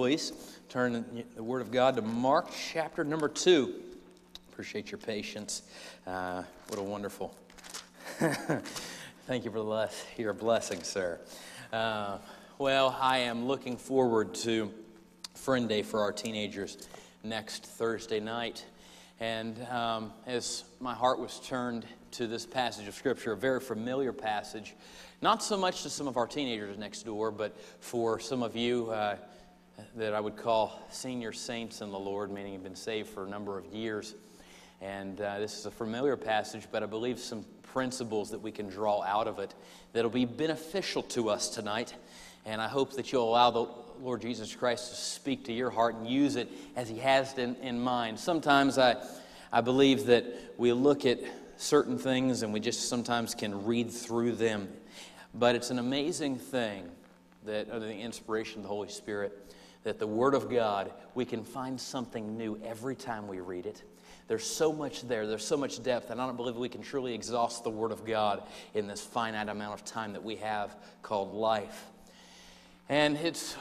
please turn the Word of God to Mark chapter number 2. Appreciate your patience. What a wonderful. Thank you for your blessing, sir. Well, I am looking forward to Friend Day for our teenagers next Thursday night. And as my heart was turned to this passage of Scripture, a very familiar passage, not so much to some of our teenagers next door, but for some of you that I would call senior saints in the Lord, meaning you've been saved for a number of years. And this is a familiar passage, but I believe some principles that we can draw out of it that'll be beneficial to us tonight. And I hope that you'll allow the Lord Jesus Christ to speak to your heart and use it as He has in mind. Sometimes I believe that we look at certain things and we just sometimes can read through them. But it's an amazing thing that under the inspiration of the Holy Spirit, that the Word of God, we can find something new every time we read it. There's so much there. There's so much depth. And I don't believe we can truly exhaust the Word of God in this finite amount of time that we have called life. And it's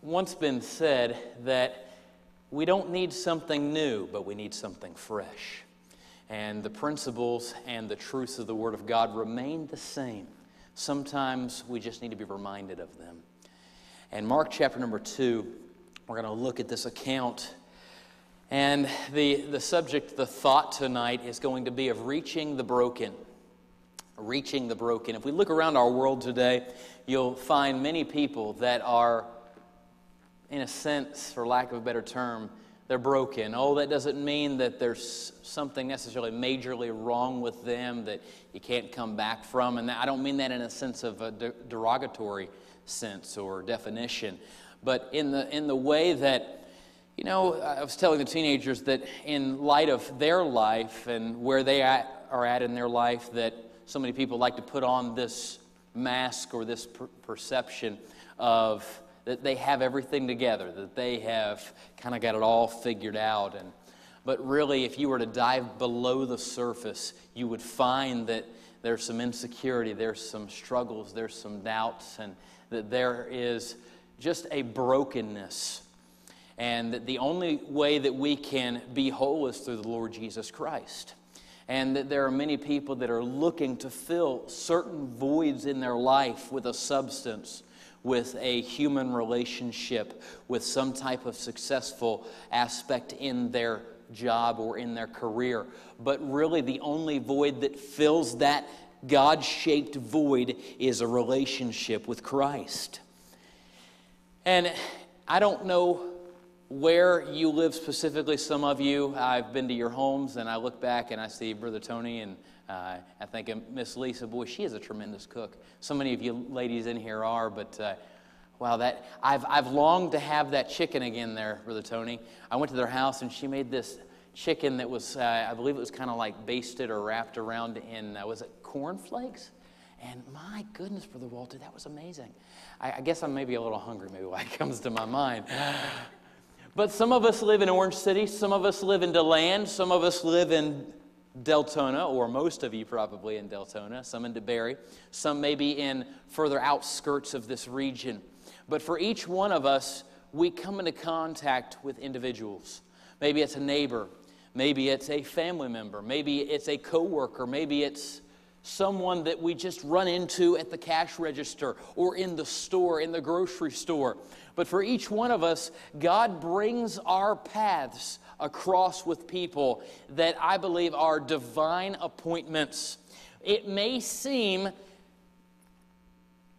once been said that we don't need something new, but we need something fresh. And the principles and the truths of the Word of God remain the same. Sometimes we just need to be reminded of them. And Mark chapter number 2, we're going to look at this account. And the subject, the thought tonight is going to be of reaching the broken. Reaching the broken. If we look around our world today, you'll find many people that are, in a sense, for lack of a better term, they're broken. Oh, that doesn't mean that there's something necessarily majorly wrong with them that you can't come back from. And I don't mean that in a sense of a derogatory sense or definition. But in the way that, you know, I was telling the teenagers that in light of their life and where they are at in their life, that so many people like to put on this mask or this perception of that they have everything together, that they have kind of got it all figured out. But really, if you were to dive below the surface, you would find that there's some insecurity, there's some struggles, there's some doubts, and that there is just a brokenness. And that the only way that we can be whole is through the Lord Jesus Christ. And that there are many people that are looking to fill certain voids in their life with a substance, with a human relationship, with some type of successful aspect in their job or in their career. But really the only void that fills that God-shaped void is a relationship with Christ. And I don't know where you live specifically, some of you. I've been to your homes and I look back and I see Brother Tony and I think Miss Lisa, boy, she is a tremendous cook. So many of you ladies in here are, but wow, that I've longed to have that chicken again there, Brother Tony. I went to their house and she made this chicken that was, I believe it was kind of like basted or wrapped around in, was it cornflakes? And my goodness, Brother Walter, that was amazing. I guess I'm maybe a little hungry, maybe why it comes to my mind. But some of us live in Orange City, some of us live in DeLand, some of us live in Deltona, or most of you probably in Deltona, some in DeBary, some maybe in further outskirts of this region. But for each one of us, we come into contact with individuals. Maybe it's a neighbor, maybe it's a family member, maybe it's a coworker, maybe it's someone that we just run into at the cash register or in the store, in the grocery store. But for each one of us, God brings our paths across with people that I believe are divine appointments. It may seem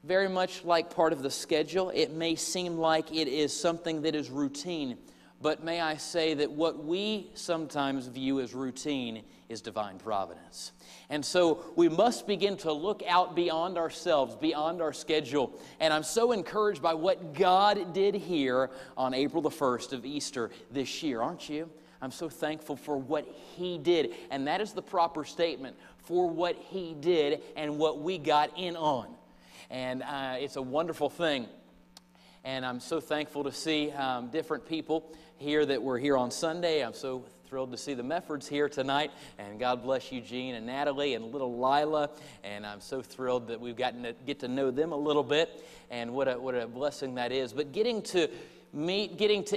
very much like part of the schedule. It may seem like it is something that is routine. But may I say that what we sometimes view as routine is divine providence. And so we must begin to look out beyond ourselves, beyond our schedule. And I'm so encouraged by what God did here on April the 1st of Easter this year, aren't you? I'm so thankful for what He did. And that is the proper statement, for what He did and what we got in on. And it's a wonderful thing. And I'm so thankful to see different people here that were here on Sunday. I'm so Thrilled to see the Meffords here tonight, and God bless Eugene and Natalie and little Lila, and I'm so thrilled that we've gotten to get to know them a little bit, and what a blessing that is. But getting to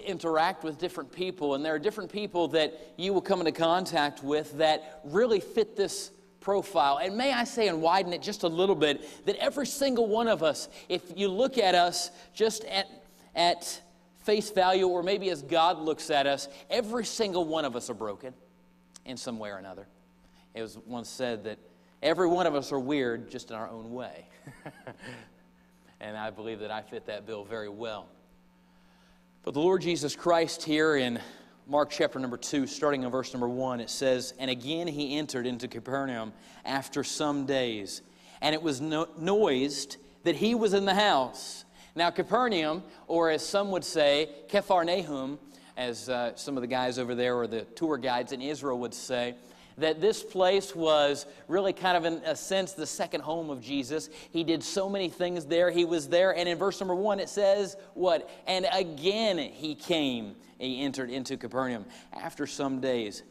interact with different people, and there are different people that you will come into contact with that really fit this profile. And may I say, and widen it just a little bit, that every single one of us, if you look at us just at face value, or maybe as God looks at us, every single one of us are broken in some way or another. It was once said that every one of us are weird, just in our own way. And I believe that I fit that bill very well. But the Lord Jesus Christ here in Mark chapter number 2, starting in verse number 1, it says, "And again he entered into Capernaum after some days, and it was noised that he was in the house." Now Capernaum, or as some would say, Kephar Nahum, as some of the guys over there or the tour guides in Israel would say, that this place was really kind of, in a sense, the second home of Jesus. He did so many things there. He was there. And in verse number 1, it says what? "And again he came," he entered into Capernaum, "after some days."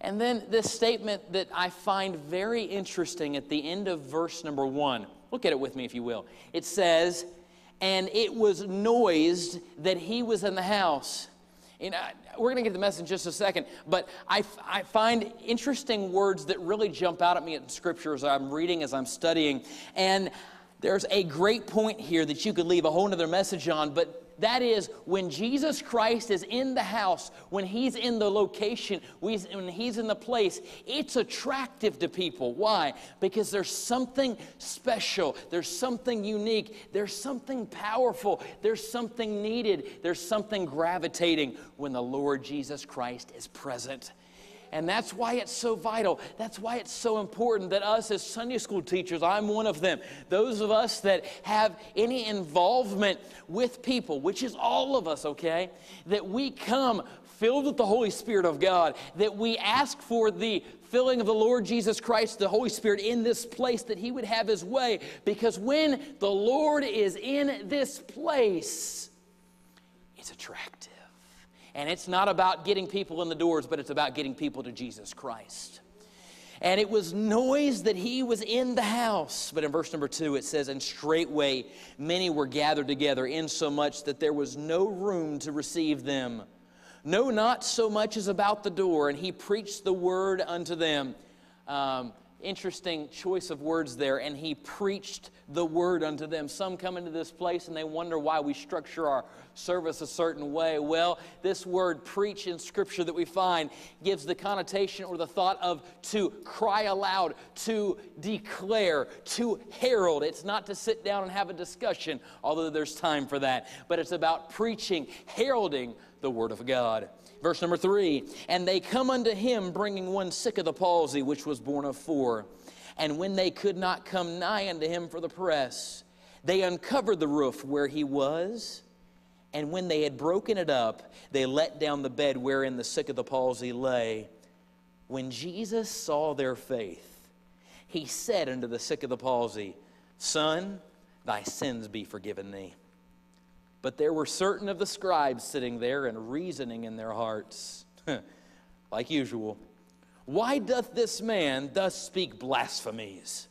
And then this statement that I find very interesting at the end of verse number 1. Look at it with me, if you will. It says, "And it was noised that he was in the house." And we're going to get the message in just a second, but I find interesting words that really jump out at me in Scripture as I'm reading, as I'm studying. And there's a great point here that you could leave a whole other message on, but that is, when Jesus Christ is in the house, when he's in the location, when he's in the place, it's attractive to people. Why? Because there's something special. There's something unique. There's something powerful. There's something needed. There's something gravitating when the Lord Jesus Christ is present. And that's why it's so vital. That's why it's so important that us as Sunday school teachers, I'm one of them, those of us that have any involvement with people, which is all of us, okay, that we come filled with the Holy Spirit of God, that we ask for the filling of the Lord Jesus Christ, the Holy Spirit, in this place, that he would have his way. Because when the Lord is in this place, it's attractive. And it's not about getting people in the doors, but it's about getting people to Jesus Christ. "And it was noised that he was in the house." But in verse number 2, it says, "And straightway many were gathered together, insomuch that there was no room to receive them. No, not so much as about the door. And he preached the word unto them." Interesting choice of words there. "And he preached the word unto them." Some come into this place and they wonder why we structure our service a certain way. Well, this word "preach" in Scripture that we find gives the connotation or the thought of to cry aloud, to declare, to herald. It's not to sit down and have a discussion, although there's time for that. But it's about preaching, heralding the word of God. Verse number 3, "And they come unto him, bringing one sick of the palsy, which was born of 4. And when they could not come nigh unto him for the press, they uncovered the roof where he was. And when they had broken it up, they let down the bed wherein the sick of the palsy lay. When Jesus saw their faith, he said unto the sick of the palsy, Son, thy sins be forgiven thee. But there were certain of the scribes sitting there and reasoning in their hearts," like usual, "Why doth this man thus speak blasphemies?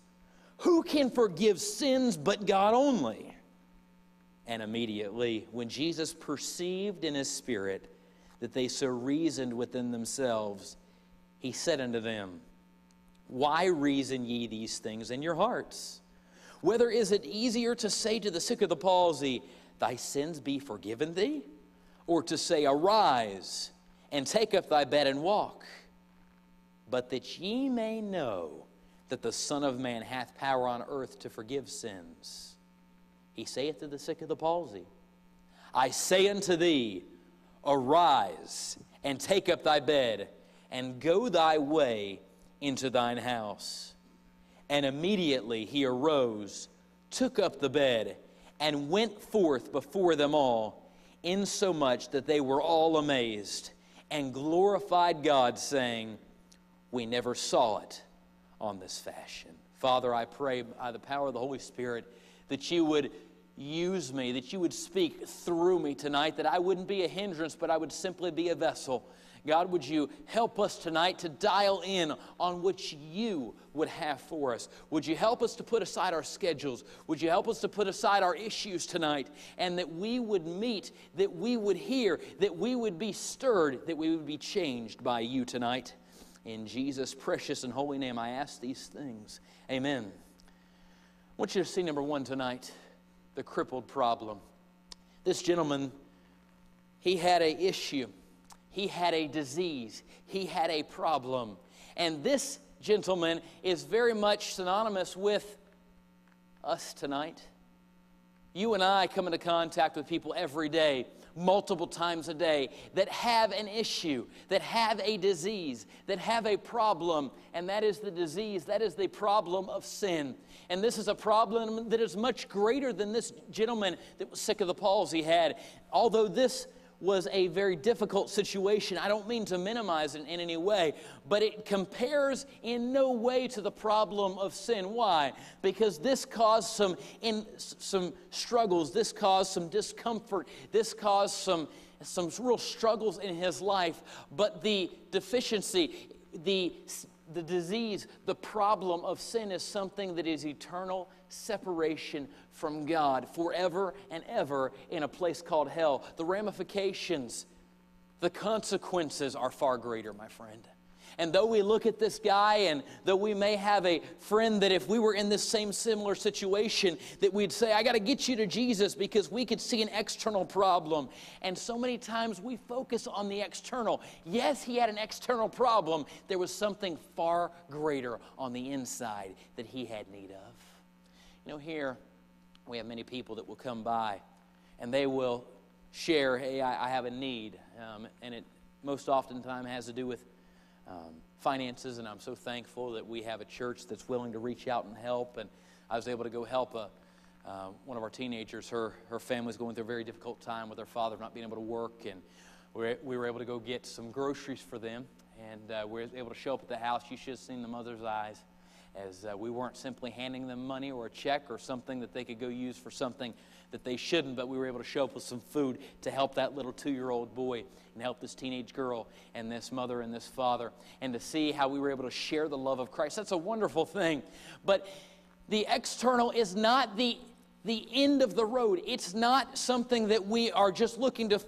Who can forgive sins but God only? And immediately, when Jesus perceived in his spirit that they so reasoned within themselves, he said unto them, Why reason ye these things in your hearts? Whether is it easier to say to the sick of the palsy, Thy sins be forgiven thee? Or to say, Arise, and take up thy bed and walk? But that ye may know that the Son of Man hath power on earth to forgive sins, he saith to the sick of the palsy, I say unto thee, Arise, and take up thy bed, and go thy way into thine house. And immediately he arose, took up the bed, and went forth before them all, insomuch that they were all amazed, and glorified God, saying, We never saw it on this fashion." Father, I pray by the power of the Holy Spirit that you would use me, that you would speak through me tonight, that I wouldn't be a hindrance, but I would simply be a vessel. God, would you help us tonight to dial in on what you would have for us? Would you help us to put aside our schedules? Would you help us to put aside our issues tonight? And that we would meet, that we would hear, that we would be stirred, that we would be changed by you tonight. In Jesus' precious and holy name, I ask these things. Amen. I want you to see number one tonight, the crippled problem. This gentleman, he had an issue. He had a disease. He had a problem. And this gentleman is very much synonymous with us tonight. You and I come into contact with people every day, multiple times a day, that have an issue, that have a disease, that have a problem, and that is the disease, that is the problem of sin. And this is a problem that is much greater than this gentleman that was sick of the palsy had. Although this was a very difficult situation, I don't mean to minimize it in any way, but it compares in no way to the problem of sin. Why? Because this caused some struggles, this caused some discomfort, this caused some real struggles in his life, but the deficiency, the disease, the problem of sin is something that is eternal separation from God forever and ever in a place called hell. The ramifications, the consequences are far greater, my friend. And though we look at this guy, and though we may have a friend that if we were in this same similar situation, that we'd say, I got to get you to Jesus, because we could see an external problem. And so many times we focus on the external. Yes, he had an external problem. There was something far greater on the inside that he had need of. You know, here we have many people that will come by and they will share, hey, I have a need. And it most oftentimes has to do with finances, and I'm so thankful that we have a church that's willing to reach out and help. And I was able to go help one of our teenagers. Her family's going through a very difficult time with her father not being able to work, and we were able to go get some groceries for them, and we were able to show up at the house. You should have seen the mother's eyes as we weren't simply handing them money or a check or something that they could go use for something that they shouldn't, but we were able to show up with some food to help that little 2-year-old boy and help this teenage girl and this mother and this father, and to see how we were able to share the love of Christ. That's a wonderful thing. But the external is not the end of the road. It's not something that we are just looking to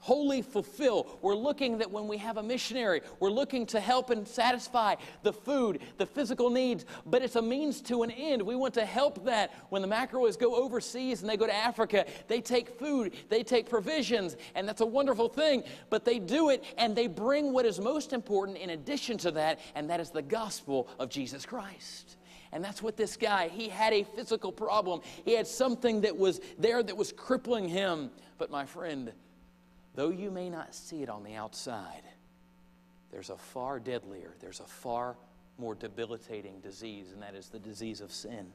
wholly fulfill. We're looking that when we have a missionary, we're looking to help and satisfy the food, the physical needs, but it's a means to an end. We want to help that. When the McElroys go overseas and they go to Africa, they take food, they take provisions, and that's a wonderful thing, but they do it and they bring what is most important in addition to that, and that is the gospel of Jesus Christ. And that's what this guy, he had a physical problem. He had something that was there that was crippling him. But my friend, though you may not see it on the outside, there's a far deadlier, there's a far more debilitating disease, and that is the disease of sin.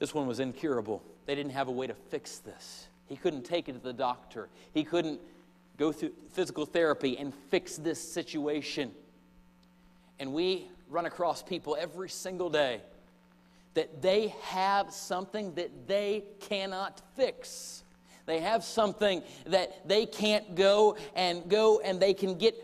This one was incurable. They didn't have a way to fix this. He couldn't take it to the doctor. He couldn't go through physical therapy and fix this situation. And we run across people every single day that they have something that they cannot fix. They have something that they can't go and they can get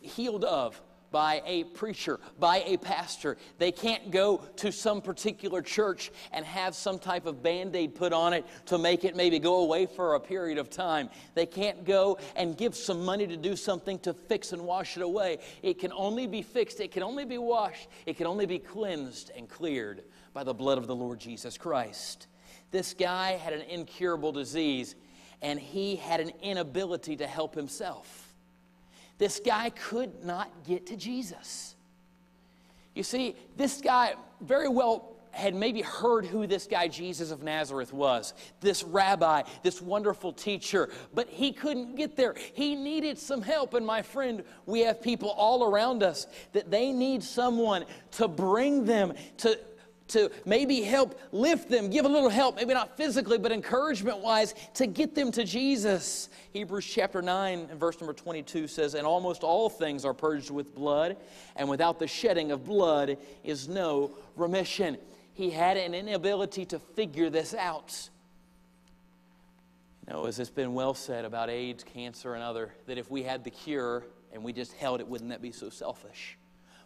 healed of by a preacher, by a pastor. They can't go to some particular church and have some type of Band-Aid put on it to make it maybe go away for a period of time. They can't go and give some money to do something to fix and wash it away. It can only be fixed. It can only be washed. It can only be cleansed and cleared by the blood of the Lord Jesus Christ. This guy had an incurable disease, and he had an inability to help himself. This guy could not get to Jesus. You see, this guy very well had maybe heard who this guy Jesus of Nazareth was, this rabbi, this wonderful teacher, but he couldn't get there. He needed some help, and my friend, we have people all around us that they need someone to bring them to maybe help lift them, give a little help, maybe not physically, but encouragement-wise, to get them to Jesus. Hebrews chapter 9 and verse number 22 says, and almost all things are purged with blood, and without the shedding of blood is no remission. He had an inability to figure this out. Now, as it's been well said about AIDS, cancer, and other, that if we had the cure and we just held it, wouldn't that be so selfish?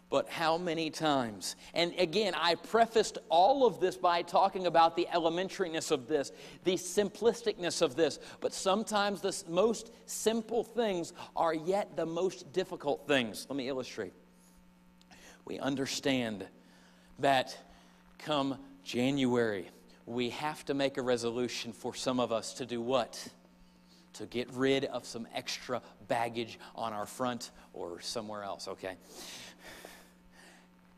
But how many times? And again, I prefaced all of this by talking about the elementariness of this, the simplisticness of this. But sometimes the most simple things are yet the most difficult things. Let me illustrate. We understand that come January, we have to make a resolution for some of us to do what? To get rid of some extra baggage on our front or somewhere else, okay?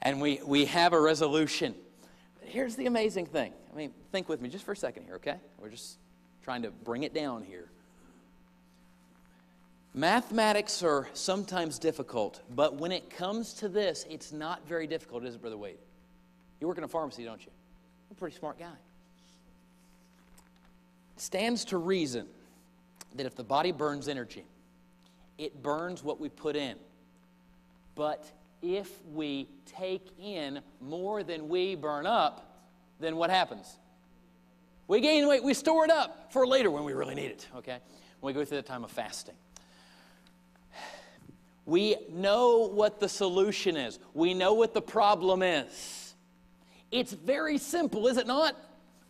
And we have a resolution. Here's the amazing thing. I mean, think with me just for a second here, okay? We're just trying to bring it down here. Mathematics are sometimes difficult, but when it comes to this, it's not very difficult, is it, Brother Wade? You work in a pharmacy, don't you? You're a pretty smart guy. It stands to reason that if the body burns energy, it burns what we put in. But if we take in more than we burn up, then what happens? We gain weight, we store it up for later when we really need it, okay? When we go through the time of fasting. We know what the solution is. We know what the problem is. It's very simple, is it not?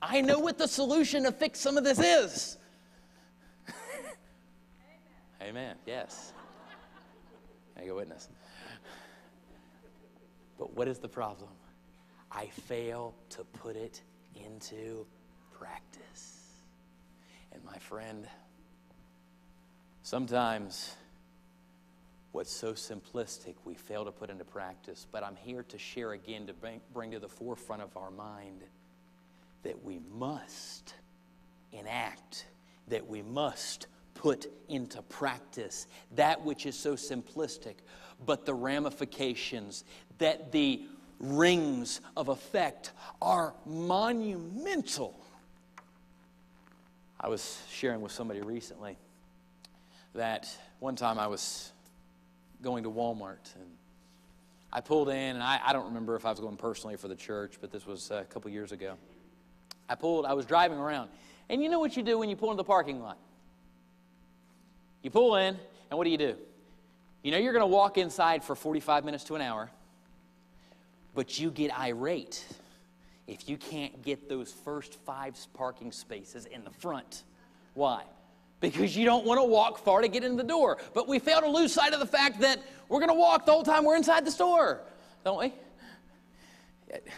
I know what the solution to fix some of this is. Amen. Amen, yes. I go witness. But what is the problem? I fail to put it into practice. And my friend, sometimes what's so simplistic we fail to put into practice, but I'm here to share again to bring to the forefront of our mind that we must enact, that we must put into practice that which is so simplistic, but the ramifications, that the rings of effect are monumental. I was sharing with somebody recently that one time I was going to Walmart, and I pulled in, and I don't remember if I was going personally for the church, but this was a couple years ago. I was driving around, and you know what you do when you pull into the parking lot? You pull in, and what do? You know you're going to walk inside for 45 minutes to an hour, but you get irate if you can't get those first 5 parking spaces in the front. Why? Because you don't want to walk far to get in the door. But we fail to lose sight of the fact that we're going to walk the whole time we're inside the store, don't we?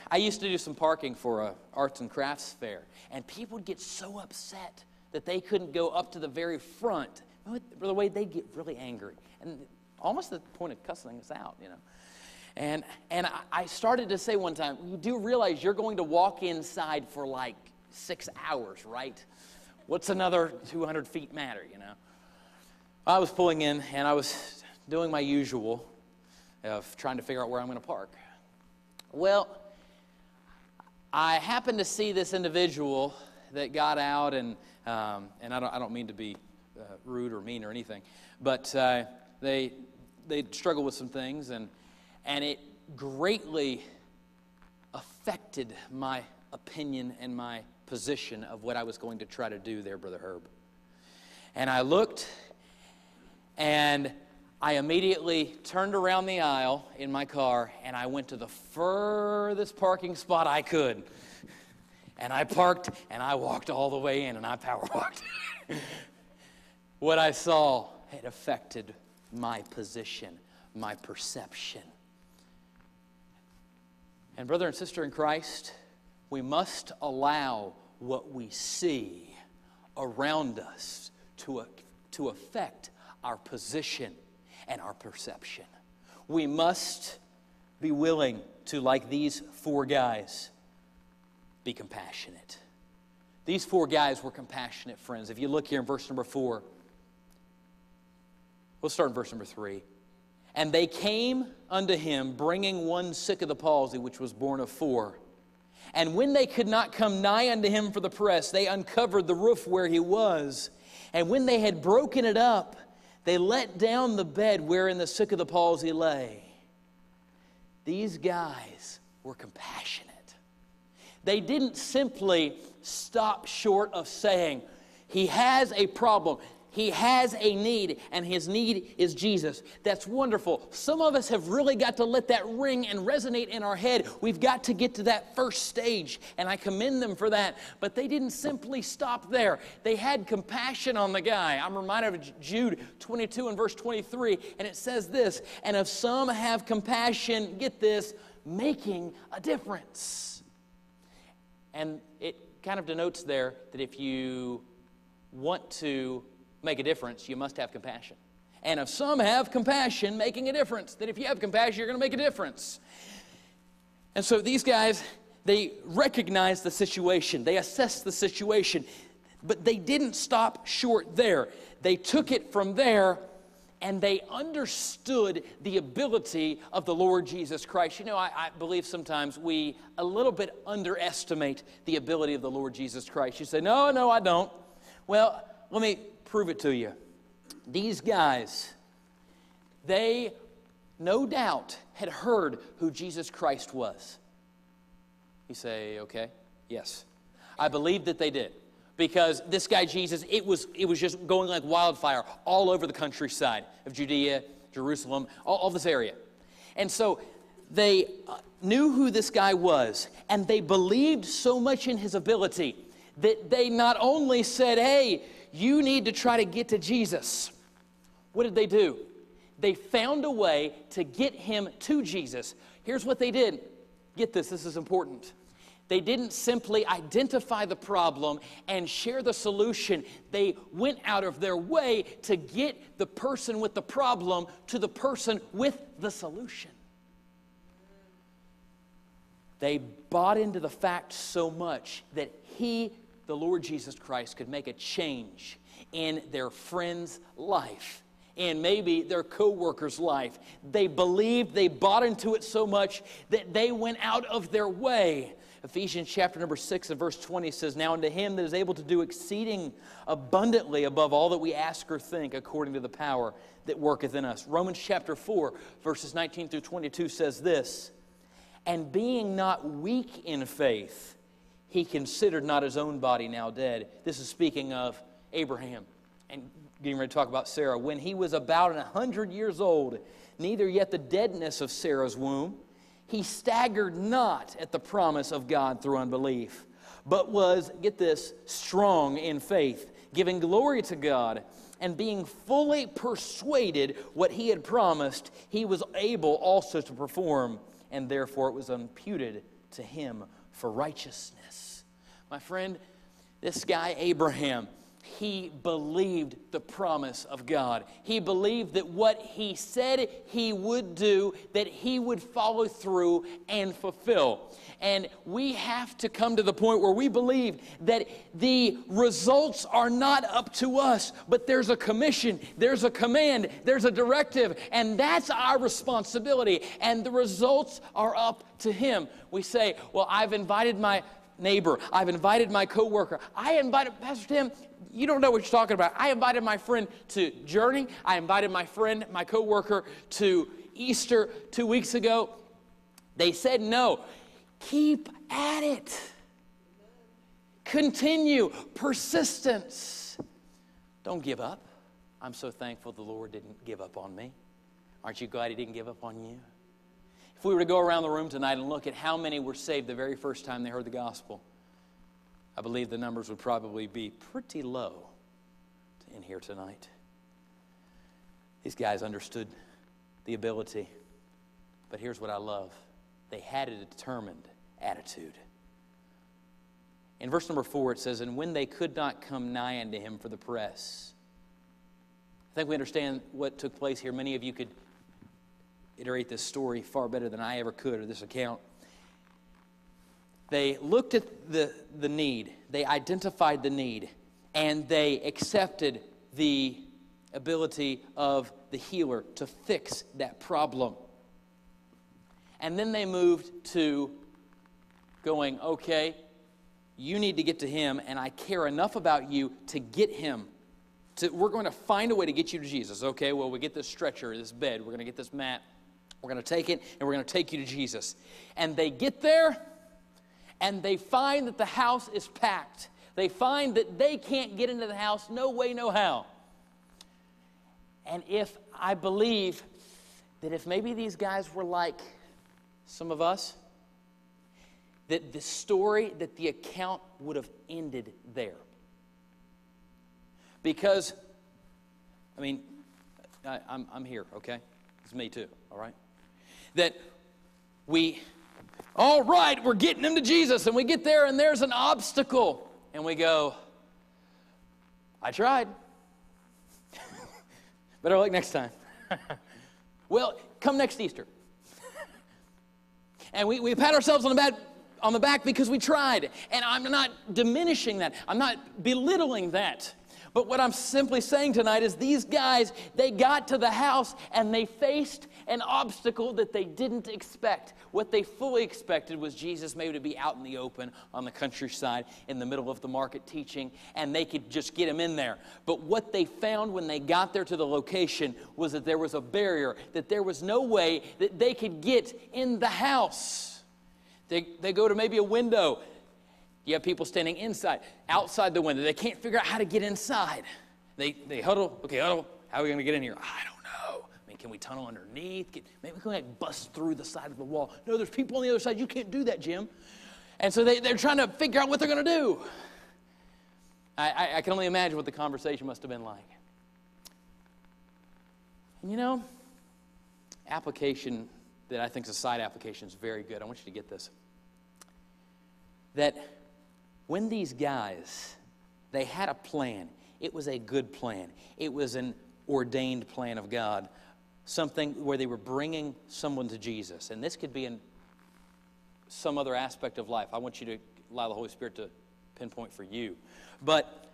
I used to do some parking for an arts and crafts fair, and people would get so upset that they couldn't go up to the very front. By the way, they'd get really angry, and almost the point of cussing us out, you know. And I started to say one time, you do realize you're going to walk inside for like 6 hours, right? What's another 200 feet matter, you know? I was pulling in, and I was doing my usual of trying to figure out where I'm going to park. Well, I happened to see this individual that got out, and I don't mean to be rude or mean or anything, but they struggled with some things, and it greatly affected my opinion and my position of what I was going to try to do there, Brother Herb. And I looked, and I immediately turned around the aisle in my car, and I went to the furthest parking spot I could. And I parked, and I walked all the way in, and I power walked. What I saw had affected my position, my perception. And brother and sister in Christ, we must allow what we see around us to affect our position and our perception. We must be willing to, like these 4 guys, be compassionate. These 4 guys were compassionate, friends. If you look here in verse number 4, we'll start in verse number 3. And they came unto him, bringing one sick of the palsy, which was born of 4. And when they could not come nigh unto him for the press, they uncovered the roof where he was. And when they had broken it up, they let down the bed wherein the sick of the palsy lay. These guys were compassionate. They didn't simply stop short of saying, He has a problem. He has a need, and his need is Jesus. That's wonderful. Some of us have really got to let that ring and resonate in our head. We've got to get to that first stage, and I commend them for that. But they didn't simply stop there. They had compassion on the guy. I'm reminded of Jude 22 and verse 23, and it says this, "And if some have compassion," get this, "making a difference." And it kind of denotes there that if you want to make a difference, you must have compassion. And if some have compassion, making a difference, that if you have compassion, you're going to make a difference. And so these guys, they recognize the situation. They assess the situation. But they didn't stop short there. They took it from there, and they understood the ability of the Lord Jesus Christ. You know, I believe sometimes we a little bit underestimate the ability of the Lord Jesus Christ. You say, no, I don't. Well, let me prove it to you. These guys, they no doubt had heard who Jesus Christ was. You say, okay, yes. I believe that they did, because this guy Jesus, it was just going like wildfire all over the countryside of Judea, Jerusalem, all this area. And so they knew who this guy was, and they believed so much in his ability that they not only said, hey, you need to try to get to Jesus. What did they do? They found a way to get him to Jesus. Here's what they did. Get this, this is important. They didn't simply identify the problem and share the solution. They went out of their way to get the person with the problem to the person with the solution. They bought into the fact so much that he, the Lord Jesus Christ, could make a change in their friend's life and maybe their co-worker's life. They believed, they bought into it so much that they went out of their way. Ephesians chapter number 6 and verse 20 says, "Now unto him that is able to do exceeding abundantly above all that we ask or think, according to the power that worketh in us." Romans chapter 4 verses 19 through 22 says this, "And being not weak in faith, he considered not his own body now dead." This is speaking of Abraham and getting ready to talk about Sarah. "When he was about 100 years old, neither yet the deadness of Sarah's womb, he staggered not at the promise of God through unbelief, but was," get this, "strong in faith, giving glory to God, and being fully persuaded what he had promised, he was able also to perform, and therefore it was imputed to him for righteousness." My friend, this guy Abraham, he believed the promise of God. He believed that what he said he would do, that he would follow through and fulfill. And we have to come to the point where we believe that the results are not up to us, but there's a commission, there's a command, there's a directive, and that's our responsibility. And the results are up to him. We say, well, I've invited my neighbor, I've invited my coworker, I invited Pastor Tim, you don't know what you're talking about. I invited my friend to Journey, I invited my friend, my coworker, to Easter 2 weeks ago. They said no. Keep at it. Continue. Persistence. Don't give up. I'm so thankful the Lord didn't give up on me. Aren't you glad he didn't give up on you? If we were to go around the room tonight and look at how many were saved the very first time they heard the gospel, I believe the numbers would probably be pretty low in here tonight. These guys understood the ability, but here's what I love. They had a determined attitude. In verse number 4, it says, "And when they could not come nigh unto him for the press." I think we understand what took place here. Many of you could iterate this story far better than I ever could, or this account. They looked at the need, they identified the need, and they accepted the ability of the healer to fix that problem. And then they moved to going, okay, you need to get to him, and I care enough about you to get him. We're going to find a way to get you to Jesus. Okay, well, we get this stretcher, this bed, we're going to get this mat, we're going to take it, and we're going to take you to Jesus. And they get there, and they find that the house is packed. They find that they can't get into the house, no way, no how. And if I believe that if maybe these guys were like some of us, that the story, that the account would have ended there. Because, I mean, I'm here, okay? It's me too, all right? That we, all right, we're getting them to Jesus, and we get there, and there's an obstacle. And we go, I tried. Better luck next time. Well, come next Easter. And we pat ourselves on the back because we tried. And I'm not diminishing that. I'm not belittling that. But what I'm simply saying tonight is these guys, they got to the house and they faced an obstacle that they didn't expect. What they fully expected was Jesus maybe to be out in the open on the countryside in the middle of the market teaching, and they could just get him in there. But what they found when they got there to the location was that there was a barrier, that there was no way that they could get in the house. They go to maybe a window. You have people standing inside, outside the window. They can't figure out how to get inside. They huddle. Okay, huddle. How are we going to get in here? I don't know. I mean, can we tunnel underneath? Maybe we can like bust through the side of the wall. No, there's people on the other side. You can't do that, Jim. And so they're trying to figure out what they're going to do. I can only imagine what the conversation must have been like. And you know, application that I think is a side application is very good. I want you to get this. That when these guys, they had a plan. It was a good plan. It was an ordained plan of God, something where they were bringing someone to Jesus. And this could be in some other aspect of life. I want you to allow the Holy Spirit to pinpoint for you. But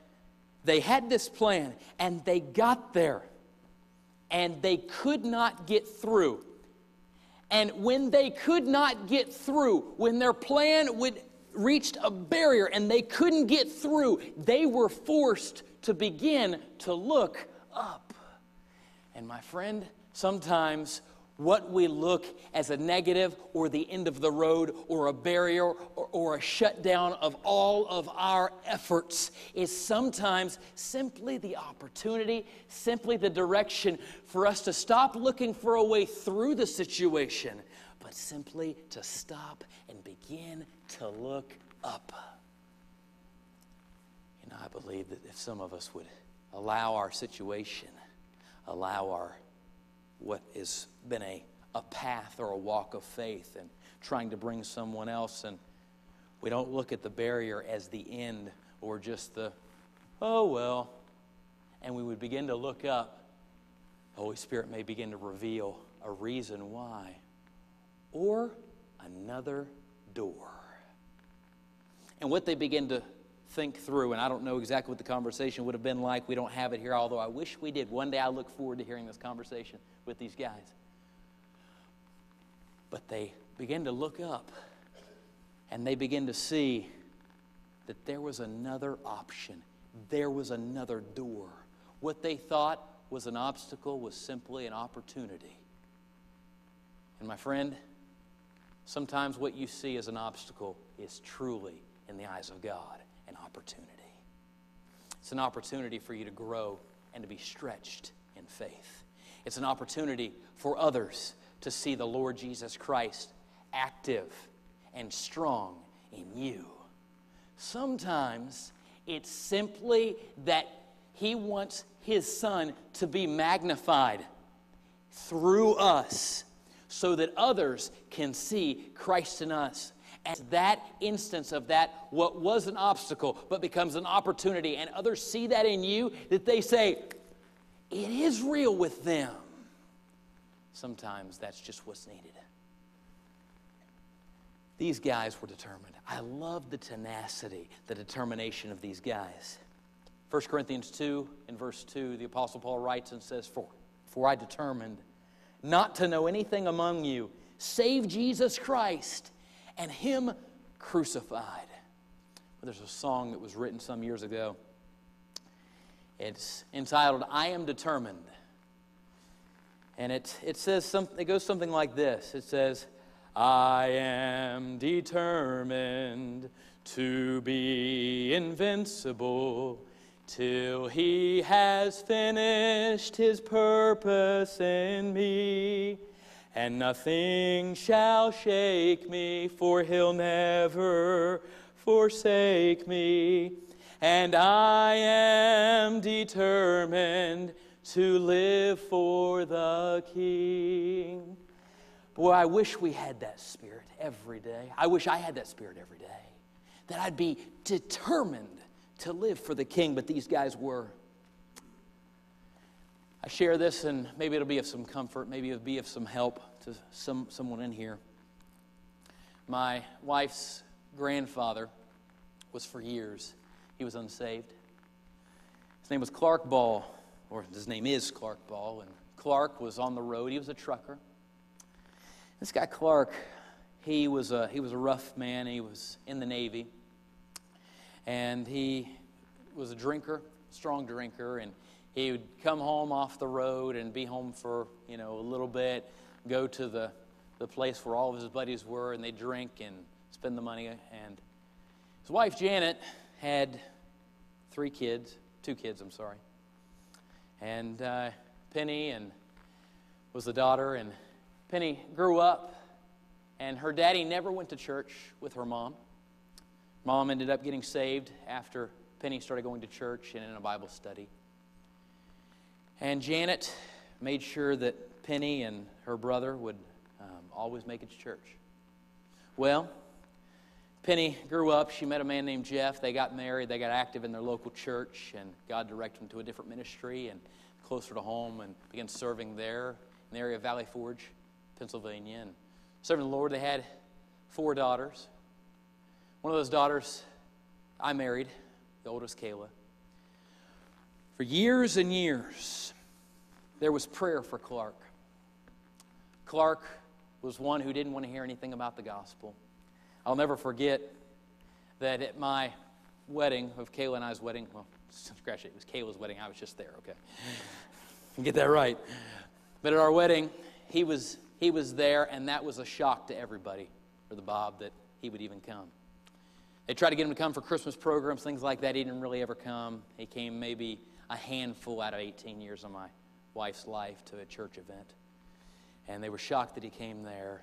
they had this plan, and they got there, and they could not get through. And when they could not get through, when their plan would reached a barrier and they couldn't get through, they were forced to begin to look up. And my friend, sometimes what we look as a negative or the end of the road or a barrier or a shutdown of all of our efforts is sometimes simply the opportunity, simply the direction for us to stop looking for a way through the situation, but simply to stop and begin to look up. And I believe that if some of us would allow our situation, allow our what has been a path or a walk of faith and trying to bring someone else, and we don't look at the barrier as the end or just the, oh, well, and we would begin to look up, the Holy Spirit may begin to reveal a reason why or another door. And what they begin to think through, and I don't know exactly what the conversation would have been like. We don't have it here, although I wish we did. One day I look forward to hearing this conversation with these guys. But they begin to look up, and they begin to see that there was another option. There was another door. What they thought was an obstacle was simply an opportunity. And my friend, sometimes what you see as an obstacle is truly, in the eyes of God, an opportunity. It's an opportunity for you to grow and to be stretched in faith. It's an opportunity for others to see the Lord Jesus Christ active and strong in you. Sometimes it's simply that He wants His Son to be magnified through us, so that others can see Christ in us. And that instance of that, what was an obstacle, but becomes an opportunity, and others see that in you, that they say, it is real with them. Sometimes that's just what's needed. These guys were determined. I love the tenacity, the determination of these guys. 1 Corinthians 2 and verse 2, the Apostle Paul writes and says, For I determined not to know anything among you save Jesus Christ and Him crucified. Well, there's a song that was written some years ago. It's entitled, I Am Determined. And it says something, it goes something like this. It says, I am determined to be invincible till he has finished his purpose in me. And nothing shall shake me, for he'll never forsake me. And I am determined to live for the King. Boy, I wish we had that spirit every day. I wish I had that spirit every day, that I'd be determined to live for the King, but these guys were. I share this, and maybe it'll be of some comfort, maybe it'll be of some help to someone in here. My wife's grandfather was, for years, he was unsaved. His name was Clark Ball, or his name is Clark Ball, and Clark was on the road. He was a trucker. This guy Clark, he was a rough man. He was in the Navy, and he was a drinker, strong drinker, and he would come home off the road and be home for, you know, a little bit, go to the place where all of his buddies were, and they'd drink and spend the money. And his wife, Janet, had two kids, and Penny and was the daughter. And Penny grew up, and her daddy never went to church with her mom. Mom ended up getting saved after Penny started going to church and in a Bible study. And Janet made sure that Penny and her brother would always make it to church. Well, Penny grew up. She met a man named Jeff. They got married. They got active in their local church, and God directed them to a different ministry and closer to home, and began serving there in the area of Valley Forge, Pennsylvania, and serving the Lord. They had 4 daughters. One of those daughters I married, the oldest, Kayla. For years and years, there was prayer for Clark. Clark was one who didn't want to hear anything about the gospel. I'll never forget that at my wedding, of Kayla and I's wedding, well, scratch it, it was Kayla's wedding, I was just there, okay. Get that right. But at our wedding, he was there, and that was a shock to everybody, for the Bob, that he would even come. They tried to get him to come for Christmas programs, things like that. He didn't really ever come. He came maybe a handful out of 18 years of my wife's life to a church event. And they were shocked that he came there.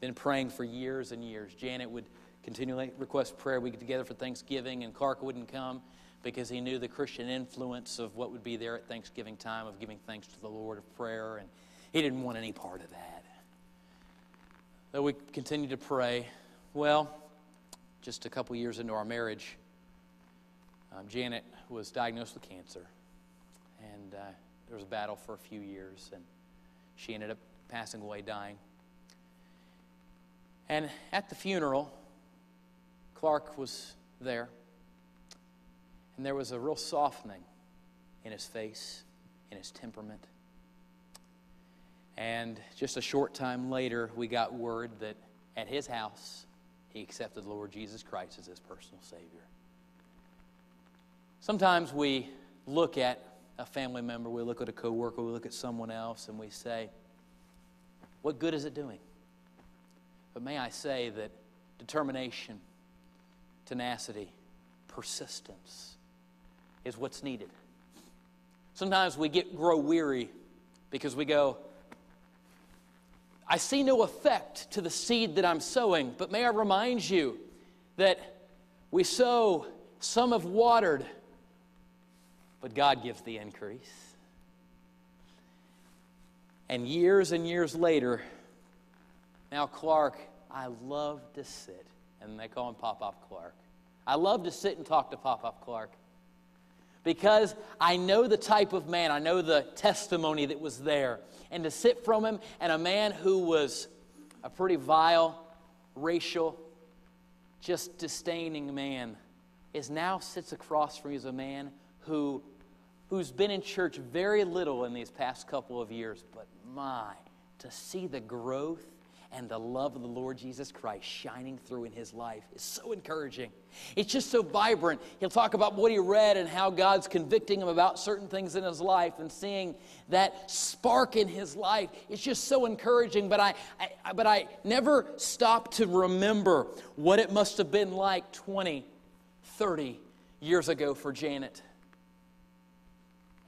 Been praying for years and years. Janet would continually request prayer. We'd get together for Thanksgiving, and Clark wouldn't come because he knew the Christian influence of what would be there at Thanksgiving time, of giving thanks to the Lord, of prayer, and he didn't want any part of that. So we continued to pray. Well, just a couple years into our marriage, Janet was diagnosed with cancer, and there was a battle for a few years, and she ended up passing away, dying. And at the funeral, Clark was there, and there was a real softening in his face, in his temperament. And just a short time later, we got word that at his house, he accepted the Lord Jesus Christ as his personal Savior. Sometimes we look at a family member, we look at a coworker, we look at someone else, and we say, what good is it doing? But may I say that determination, tenacity, persistence is what's needed. Sometimes we grow weary because we go, I see no effect to the seed that I'm sowing. But may I remind you that we sow, some have watered, but God gives the increase. And years later, now Clark, I love to sit, and they call him Pop-Pop Clark. I love to sit and talk to Pop-Pop Clark because I know the type of man, I know the testimony that was there. And to sit from him, and a man who was a pretty vile, racial, just disdaining man, is now sits across from me as a man who's been in church very little in these past couple of years. But my, to see the growth and the love of the Lord Jesus Christ shining through in his life is so encouraging. It's just so vibrant. He'll talk about what he read and how God's convicting him about certain things in his life and seeing that spark in his life. It's just so encouraging, but I never stop to remember what it must have been like 20, 30 years ago for Janet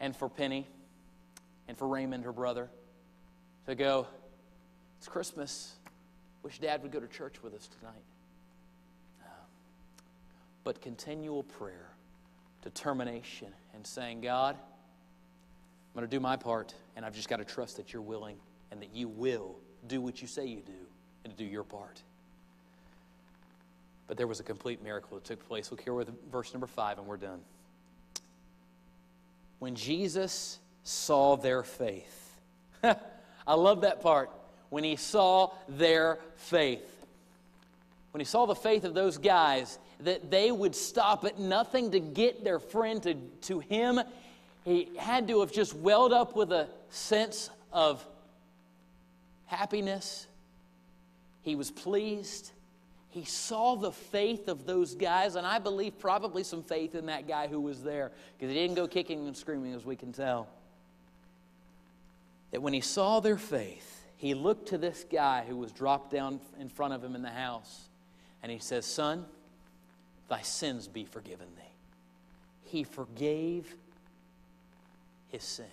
and for Penny and for Raymond, her brother, to go, "It's Christmas. Wish Dad would go to church with us tonight." But continual prayer, determination, and saying, "God, I'm going to do my part, and I've just got to trust that you're willing and that you will do what you say you do and do your part." But there was a complete miracle that took place. Look here with verse number 5, and we're done. When Jesus saw their faith. I love that part. When he saw their faith. When he saw the faith of those guys, that they would stop at nothing to get their friend to him, he had to have just welled up with a sense of happiness. He was pleased. He saw the faith of those guys, and I believe probably some faith in that guy who was there, because he didn't go kicking and screaming, as we can tell. That when he saw their faith, he looked to this guy who was dropped down in front of him in the house, and he says, "Son, thy sins be forgiven thee." He forgave his sin.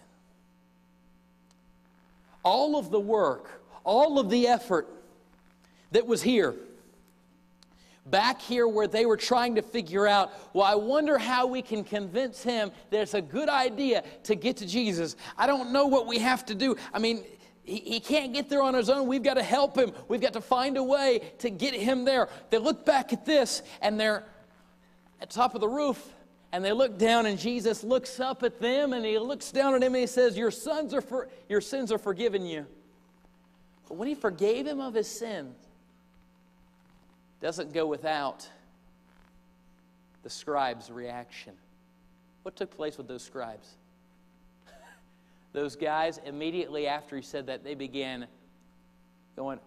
All of the work, all of the effort that was here, back here where they were trying to figure out, well, I wonder how we can convince him that it's a good idea to get to Jesus. I don't know what we have to do. I mean, he can't get there on his own. We've got to help him. We've got to find a way to get him there. They look back at this, and they're at the top of the roof, and they look down, and Jesus looks up at them, and he looks down at him, and he says, your sins are forgiven you. But when he forgave him of his sins, doesn't go without the scribes' reaction. What took place with those scribes? Those guys, immediately after he said that, they began going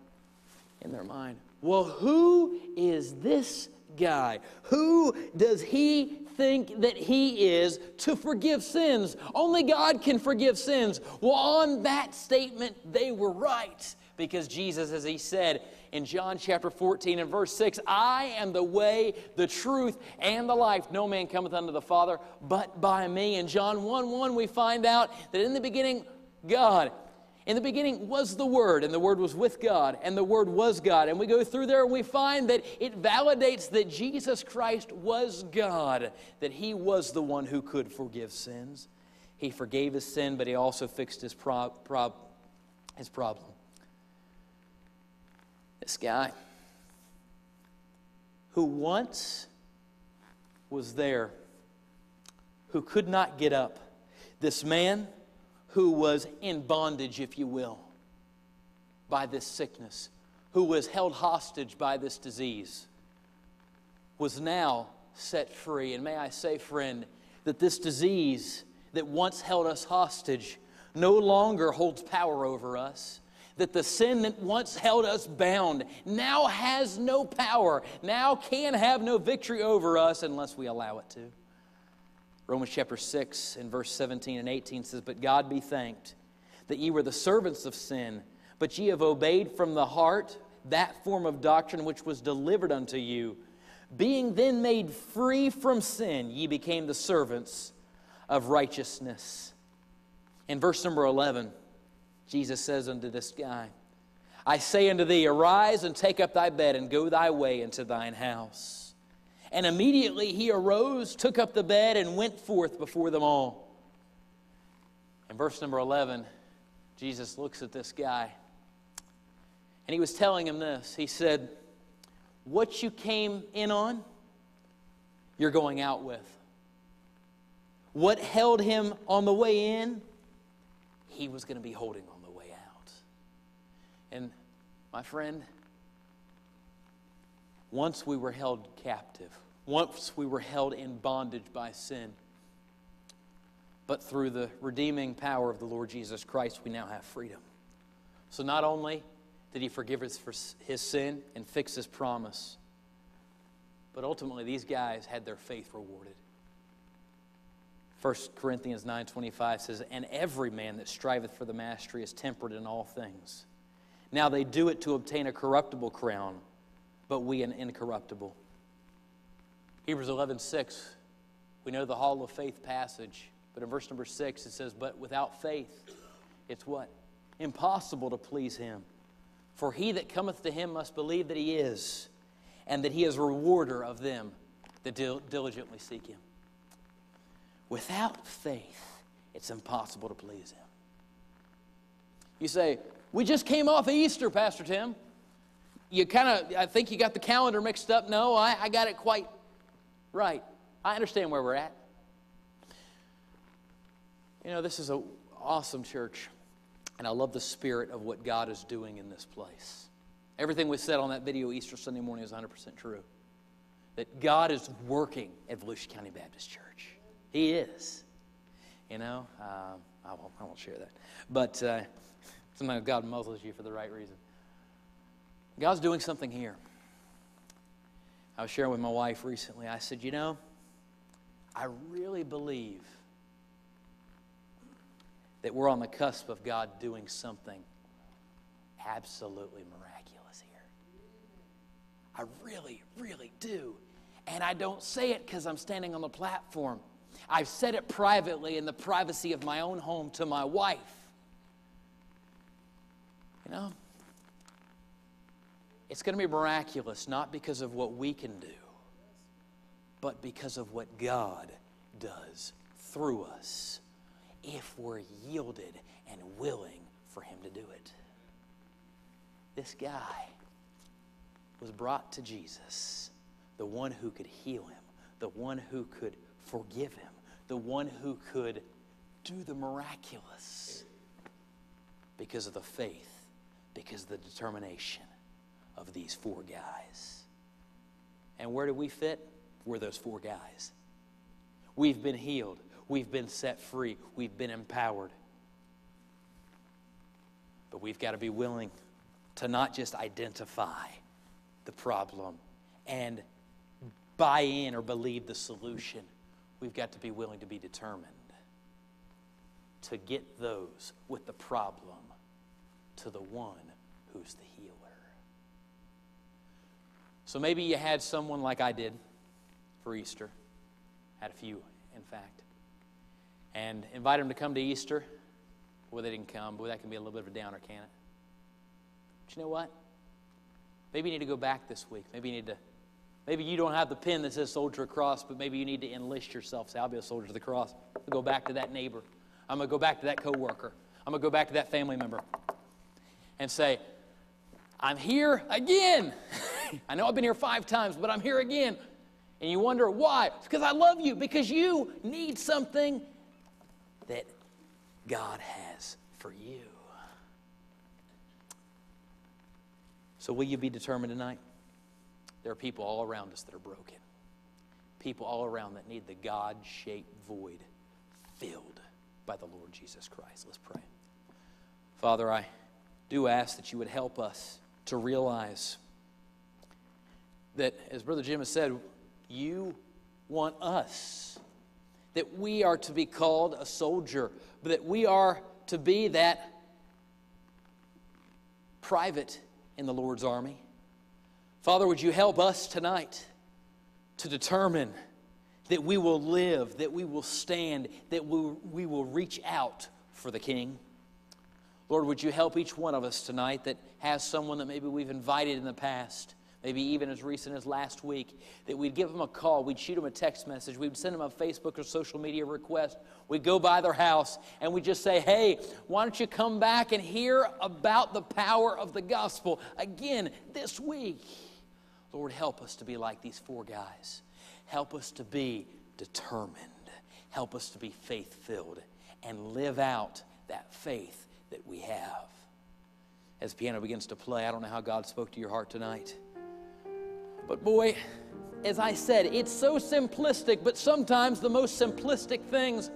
in their mind, well, who is this guy? Who does he think that he is to forgive sins? Only God can forgive sins. Well, on that statement, they were right. Because Jesus, as he said in John chapter 14 and verse 6, "I am the way, the truth, and the life. No man cometh unto the Father but by me." In John 1:1, we find out that in the beginning, God. In the beginning was the Word, and the Word was with God, and the Word was God. And we go through there and we find that it validates that Jesus Christ was God, that he was the one who could forgive sins. He forgave his sin, but he also fixed his problem. This guy who once was there, who could not get up, this man who was in bondage, if you will, by this sickness, who was held hostage by this disease, was now set free. And may I say, friend, that this disease that once held us hostage no longer holds power over us. That the sin that once held us bound now has no power, now can have no victory over us unless we allow it to. Romans chapter 6 and verse 17 and 18 says, "But God be thanked that ye were the servants of sin, but ye have obeyed from the heart that form of doctrine which was delivered unto you. Being then made free from sin, ye became the servants of righteousness." In verse number 11, Jesus says unto this guy, "I say unto thee, arise and take up thy bed and go thy way into thine house." And immediately he arose, took up the bed, and went forth before them all. In verse number 11, Jesus looks at this guy, and he was telling him this. He said, "What you came in on, you're going out with. What held him on the way in, he was going to be holding on the way out." And my friend, once we were held captive, once we were held in bondage by sin, but through the redeeming power of the Lord Jesus Christ, we now have freedom. So not only Did he forgive us for his sin and fix his promise? But ultimately, these guys had their faith rewarded. 1 Corinthians 9:25 says, "And every man that striveth for the mastery is temperate in all things. Now they do it to obtain a corruptible crown, but we an incorruptible." Hebrews 11:6, we know the hall of faith passage, but in verse number 6 it says, "But without faith, it's what? Impossible to please him. For he that cometh to him must believe that he is, and that he is a rewarder of them that diligently seek him." Without faith, it's impossible to please him. You say, "We just came off of Easter, Pastor Tim. You kind of, I think you got the calendar mixed up." No, I got it quite right. I understand where we're at. You know, this is an awesome church, and I love the spirit of what God is doing in this place. Everything we said on that video Easter Sunday morning is 100% true. That God is working at Volusia County Baptist Church. He is. You know, I won't share that. But sometimes God muzzles you for the right reason. God's doing something here. I was sharing with my wife recently. I said, you know, I really believe that we're on the cusp of God doing something absolutely miraculous here. I really, really do. And I don't say it because I'm standing on the platform. I've said it privately in the privacy of my own home to my wife. You know, it's going to be miraculous, not because of what we can do, but because of what God does through us if we're yielded and willing for him to do it. This guy was brought to Jesus, the one who could heal him, the one who could forgive him, the one who could do the miraculous, because of the faith, because of the determination of these four guys. And where do we fit? We're those four guys. We've been healed. We've been set free. We've been empowered. But we've got to be willing to not just identify the problem and buy in or believe the solution. We've got to be willing to be determined to get those with the problem to the one who's the healer. So maybe you had someone like I did for Easter, had a few, in fact, and invited them to come to Easter. Well, they didn't come. Boy, that can be a little bit of a downer, can't it? But you know what? Maybe you need to go back this week. Maybe you don't have the pin that says soldier of the cross, but maybe you need to enlist yourself. Say, I'll be a soldier of the cross. I'll go back to that neighbor. I'm going to go back to that coworker. I'm going to go back to that family member and say, I'm here again. I know I've been here 5 times, but I'm here again. And you wonder why. It's because I love you, because you need something that God has for you. So will you be determined tonight? There are people all around us that are broken. People all around that need the God-shaped void filled by the Lord Jesus Christ. Let's pray. Father, I do ask that you would help us to realize that, as Brother Jim has said, you want us, that we are to be called a soldier, but that we are to be that private in the Lord's army. Father, would you help us tonight to determine that we will live, that we will stand, that we will reach out for the King. Lord, would you help each one of us tonight that has someone that maybe we've invited in the past, maybe even as recent as last week, that we'd give them a call, we'd shoot them a text message, we'd send them a Facebook or social media request, we'd go by their house, and we'd just say, hey, why don't you come back and hear about the power of the gospel again this week? Lord, help us to be like these four guys. Help us to be determined. Help us to be faith-filled and live out that faith that we have. As the piano begins to play, I don't know how God spoke to your heart tonight. But boy, as I said, it's so simplistic, but sometimes the most simplistic things,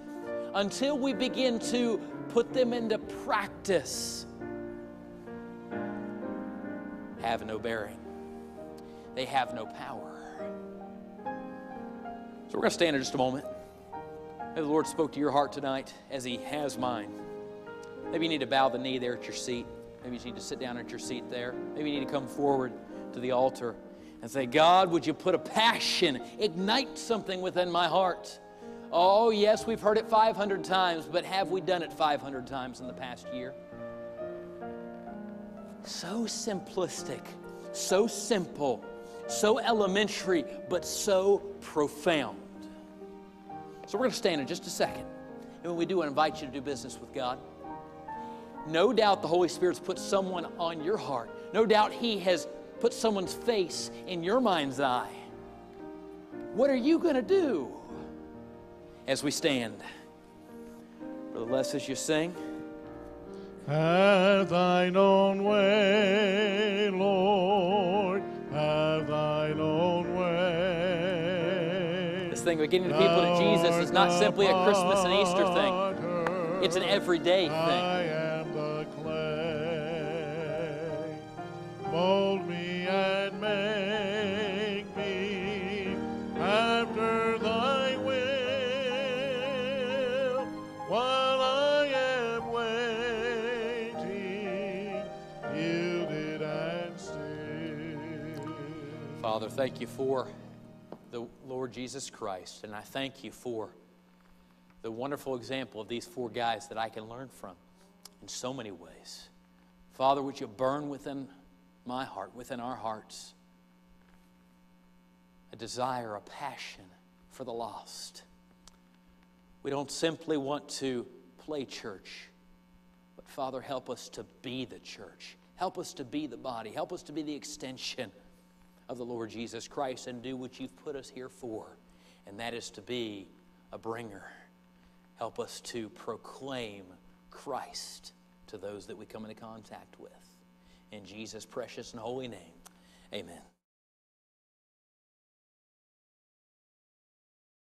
until we begin to put them into practice, have no bearing. They have no power. So we're going to stand in just a moment. Maybe the Lord spoke to your heart tonight as He has mine. Maybe you need to bow the knee there at your seat. Maybe you need to sit down at your seat there. Maybe you need to come forward to the altar and say, God, would you put a passion, ignite something within my heart? Oh, yes, we've heard it 500 times, but have we done it 500 times in the past year? So simplistic, so simple, so elementary, but so profound. So we're going to stand in just a second. And when we do, I invite you to do business with God. No doubt the Holy Spirit's put someone on your heart. No doubt He has put someone's face in your mind's eye. What are you going to do as we stand? Brother Les, as you sing. Have thine own way, Lord. Have thine own way. This thing of getting the people to Jesus is not simply a Christmas and Easter thing. It's an everyday thing. Mold me and make me after thy will while I am waiting, yielded and still. Father, thank you for the Lord Jesus Christ, and I thank you for the wonderful example of these four guys that I can learn from in so many ways. Father, would you burn within my heart, within our hearts, a desire, a passion for the lost. We don't simply want to play church, but Father, help us to be the church. Help us to be the body. Help us to be the extension of the Lord Jesus Christ and do what you've put us here for, and that is to be a bringer. Help us to proclaim Christ to those that we come into contact with. In Jesus' precious and holy name, amen.